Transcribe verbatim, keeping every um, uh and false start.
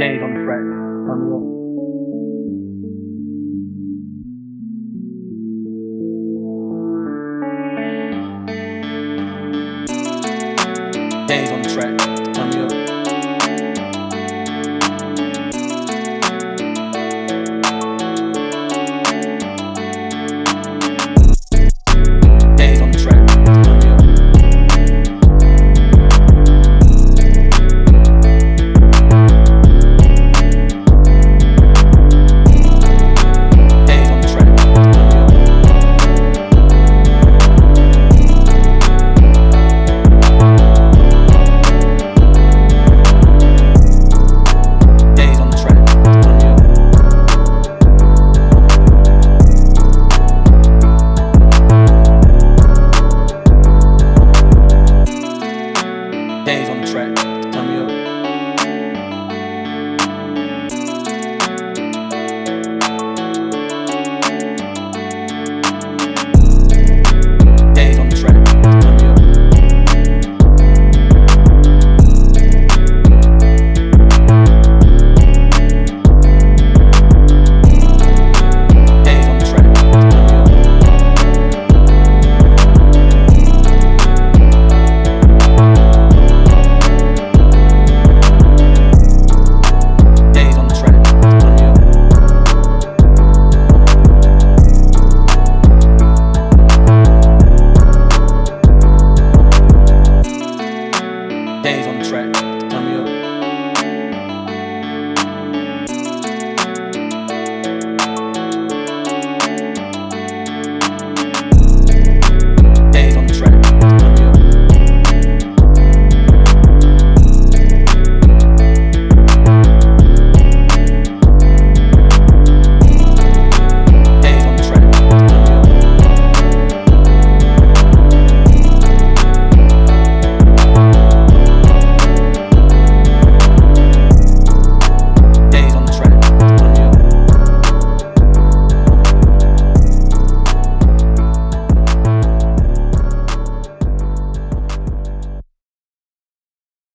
date on the fret on the roll. Date on the track.